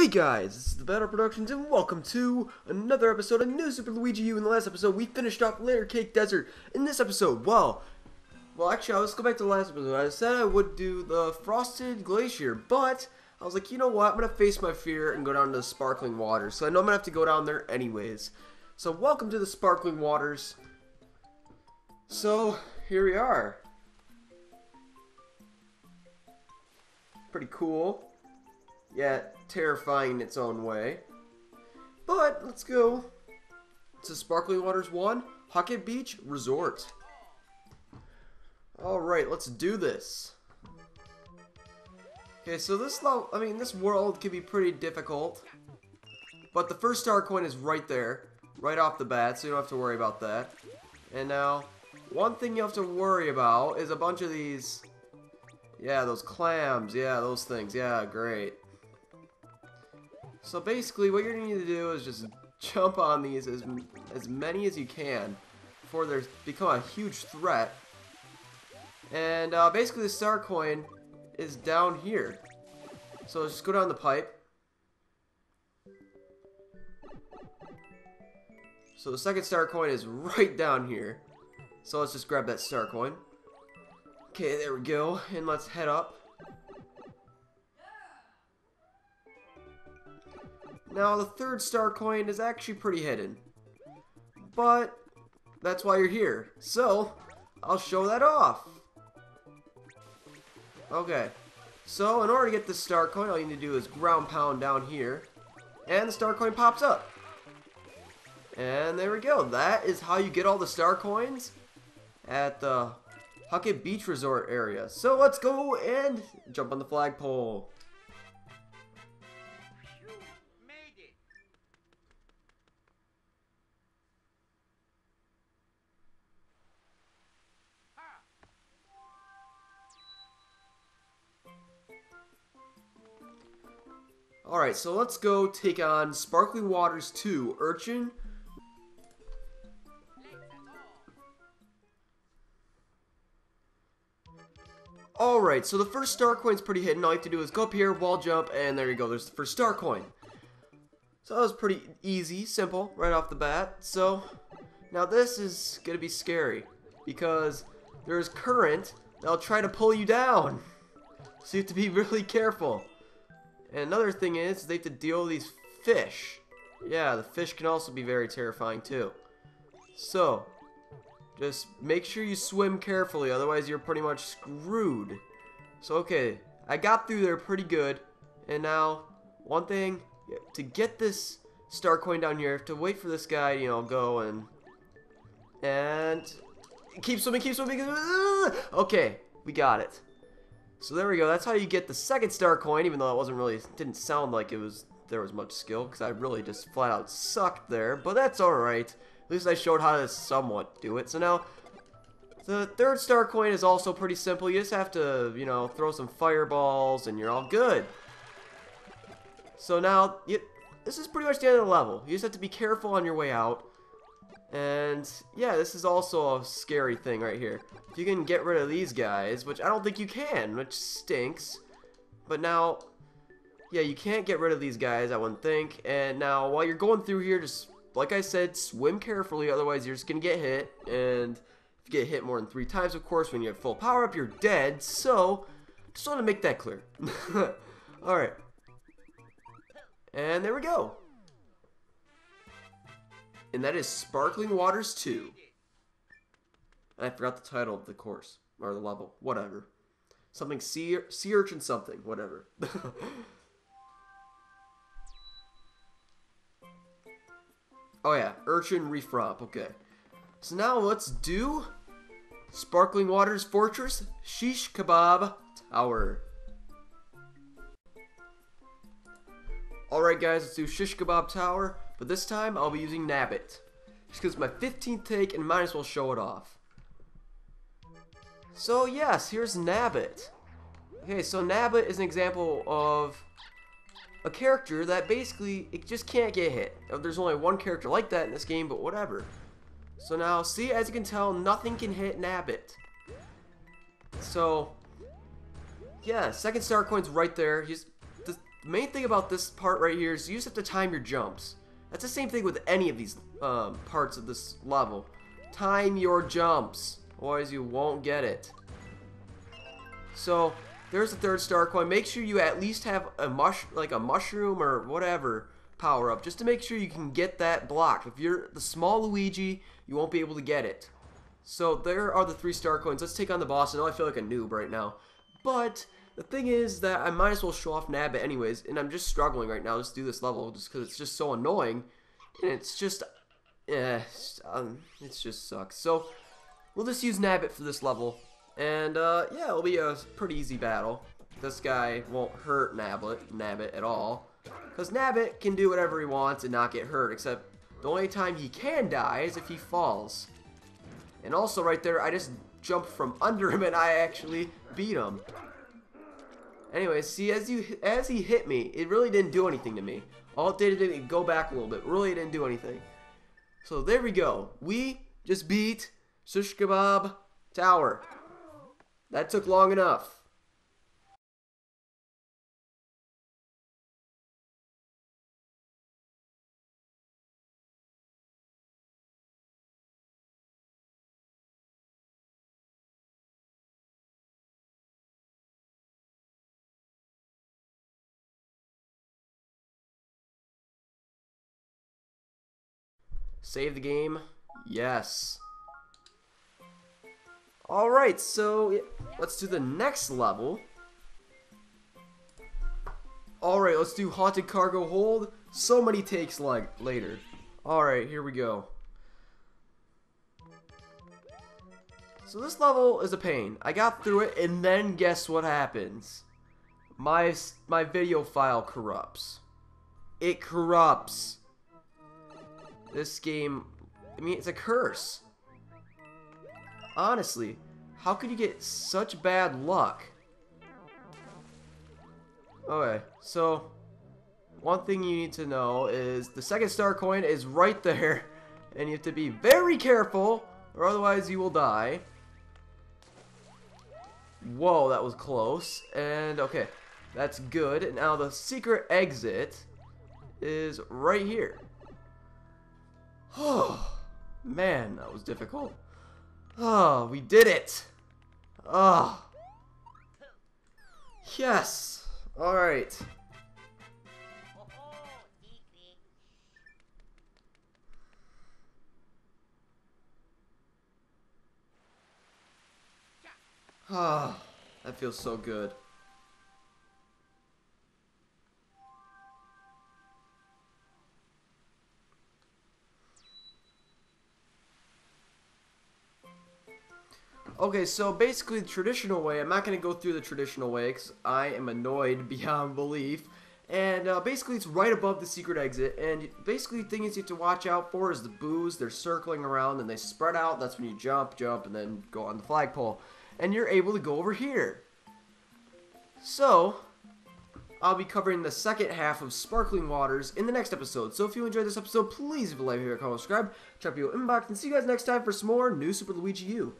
Hey guys, this is the Battle Productions and welcome to another episode of New Super Luigi U. In the last episode, we finished off Layer Cake Desert. In this episode, well actually, let's go back to the last episode. I said I would do the Frosted Glacier, but I was like, you know what, I'm going to face my fear and go down to the Sparkling Waters. So I know I'm going to have to go down there anyways. So welcome to the Sparkling Waters. So, here we are. Pretty cool. Yeah, terrifying in its own way. But let's go to Sparkling Waters 1, Huckit Beach Resort. Alright, let's do this. Okay, so this level, I mean, this world can be pretty difficult. But the first star coin is right there, right off the bat, so you don't have to worry about that. And now, one thing you have to worry about is a bunch of these, yeah, those clams, yeah, those things, yeah, great. So basically, what you're going to need to do is just jump on these as many as you can before they become a huge threat. And basically, the star coin is down here. So just go down the pipe. So the second star coin is right down here. So let's just grab that star coin. Okay, there we go. And let's head up. Now, the third star coin is actually pretty hidden, but that's why you're here, so I'll show that off. Okay, so in order to get this star coin, all you need to do is ground pound down here, and the star coin pops up. And there we go, that is how you get all the star coins at the Huckit Beach Resort area. So let's go and jump on the flagpole. Alright, so let's go take on Sparkling Waters 2, Urchin. Alright, so the first star coin's pretty hidden. All you have to do is go up here, wall jump, and there you go. There's the first star coin. So that was pretty easy, simple, right off the bat. So, now this is going to be scary, because there's current that'll try to pull you down. So you have to be really careful. And another thing is, they have to deal with these fish. Yeah, the fish can also be very terrifying too. So, just make sure you swim carefully, otherwise you're pretty much screwed. So okay, I got through there pretty good. And now, one thing, to get this star coin down here, I have to wait for this guy, you know, go and keep swimming, okay, we got it. So there we go, that's how you get the second star coin, even though it wasn't really, didn't sound like it was, there was much skill, because I really just flat out sucked there, but that's alright. At least I showed how to somewhat do it. So now, the third star coin is also pretty simple. You just have to, you know, throw some fireballs and you're all good. So now, this is pretty much the end of the level. You just have to be careful on your way out. And yeah, this is also a scary thing right here. If you can get rid of these guys, which I don't think you can, which stinks. But now, yeah, you can't get rid of these guys, I wouldn't think. And now, while you're going through here, just, like I said, swim carefully, otherwise you're just gonna get hit. And if you get hit more than 3 times, of course, when you have full power up, you're dead. So, just want to make that clear. Alright. And there we go. And that is Sparkling Waters 2. And I forgot the title of the course, or the level, whatever. Something sea urchin something, whatever. Oh yeah, Urchin Reef Romp, okay. So now let's do Sparkling Waters Fortress Shish-Kebab Tower. Alright guys, let's do Shish-Kebab Tower. But this time, I'll be using Nabbit. Just because it's my 15th take and might as well show it off. So yes, here's Nabbit. Okay, so Nabbit is an example of a character that basically, it just can't get hit. There's only one character like that in this game, but whatever. So now, see, as you can tell, nothing can hit Nabbit. So, yeah, second star coin's right there. He's, The main thing about this part right here is you just have to time your jumps. That's the same thing with any of these parts of this level. Time your jumps, otherwise you won't get it. So there's the third star coin. Make sure you at least have like a mushroom or whatever power up, just to make sure you can get that block. If you're the small Luigi, you won't be able to get it. So there are the 3 star coins. Let's take on the boss. I know I feel like a noob right now, but the thing is that I might as well show off Nabbit anyways, and I'm just struggling right now just do this level just because it's just so annoying, and it's just, it just sucks. So we'll just use Nabbit for this level, and yeah, it'll be a pretty easy battle. This guy won't hurt Nabbit at all, because Nabbit can do whatever he wants and not get hurt, except the only time he can die is if he falls. And also right there, I just jumped from under him and I actually beat him. Anyways, see, as he hit me, it really didn't do anything to me. All it did was go back a little bit. Really didn't do anything. So there we go. We just beat Shish-Kebab Tower. That took long enough. Save the game. Yes. Alright, so let's do the next level. Alright, let's do Haunted Cargo Hold. So many takes like later. Alright, here we go. So this level is a pain. I got through it, and then guess what happens? My video file corrupts. It corrupts. This game, I mean, it's a curse. Honestly, how could you get such bad luck? Okay, so one thing you need to know is the 2nd star coin is right there, and you have to be very careful, or otherwise you will die. Whoa, that was close. And okay, that's good. Now the secret exit is right here. Oh, man, that was difficult. Oh, we did it. Oh. Yes. All right. Ah, that feels so good. Okay, so basically the traditional way, I'm not going to go through the traditional way because I am annoyed beyond belief. And basically it's right above the secret exit, and basically the thing is you have to watch out for is the boos. They're circling around and they spread out. That's when you jump, and then go on the flagpole. And you're able to go over here. So, I'll be covering the second half of Sparkling Waters in the next episode. So if you enjoyed this episode, please leave a like, comment, subscribe, check out your inbox, and see you guys next time for some more New Super Luigi U.